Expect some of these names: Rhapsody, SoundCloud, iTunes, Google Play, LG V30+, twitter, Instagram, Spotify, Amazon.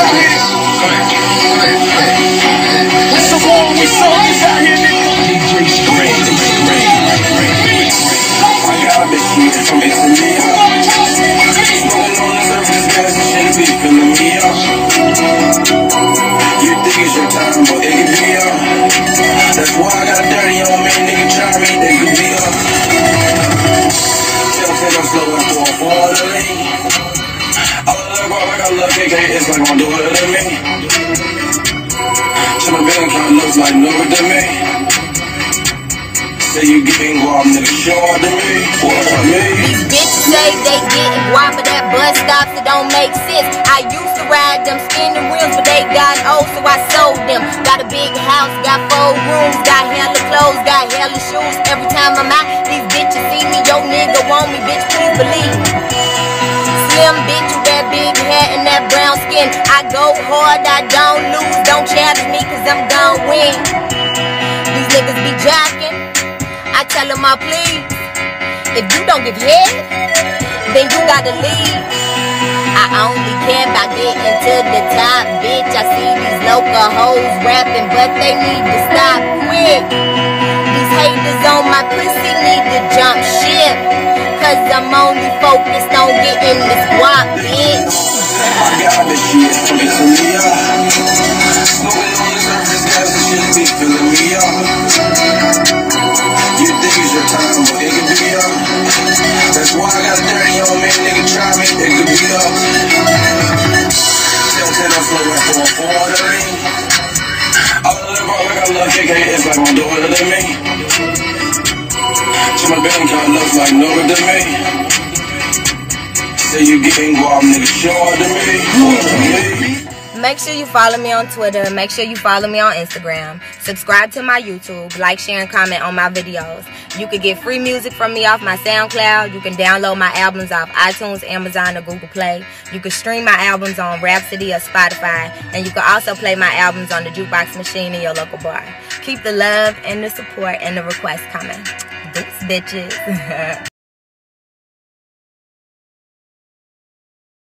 These bitches say they getting wide, but that bus stops, it don't make sense. I used to ride them skinny rims, but they got old, so I sold them. Got a big house, got 4 rooms, got hella clothes, got hella shoes. Every time I'm out, these bitches see me, yo nigga want me, bitch, please believe me. Slim bitch with that big hair and that brown skin. I go hard, I don't lose, don't challenge me, cause I'm gon' win. These niggas be jocking, I tell them I please. If you don't give head, then you gotta leave. I only care about getting to the top, bitch. I see these local hoes rapping, but they need to stop quick. These haters on my pussy need to jump ship, cause I'm only focused on getting this guap, bitch. I got this shit mixing me up. Moving on the surface, cause this shit be filling me up. You think it's your time, but it could be up. That's why I got 30 on me, nigga, try me, it could be up. Still sit on slow and fall for the ring. All I live on, like I love KK, it's like my daughter to me. To my bank account, looks like no good to me. Say you getting guap, nigga, sure to me. Make sure you follow me on Twitter. Make sure you follow me on Instagram. Subscribe to my YouTube. Like, share, and comment on my videos. You can get free music from me off my SoundCloud. You can download my albums off iTunes, Amazon, or Google Play. You can stream my albums on Rhapsody or Spotify. And you can also play my albums on the jukebox machine in your local bar. Keep the love and the support and the requests coming. Thanks, bitches.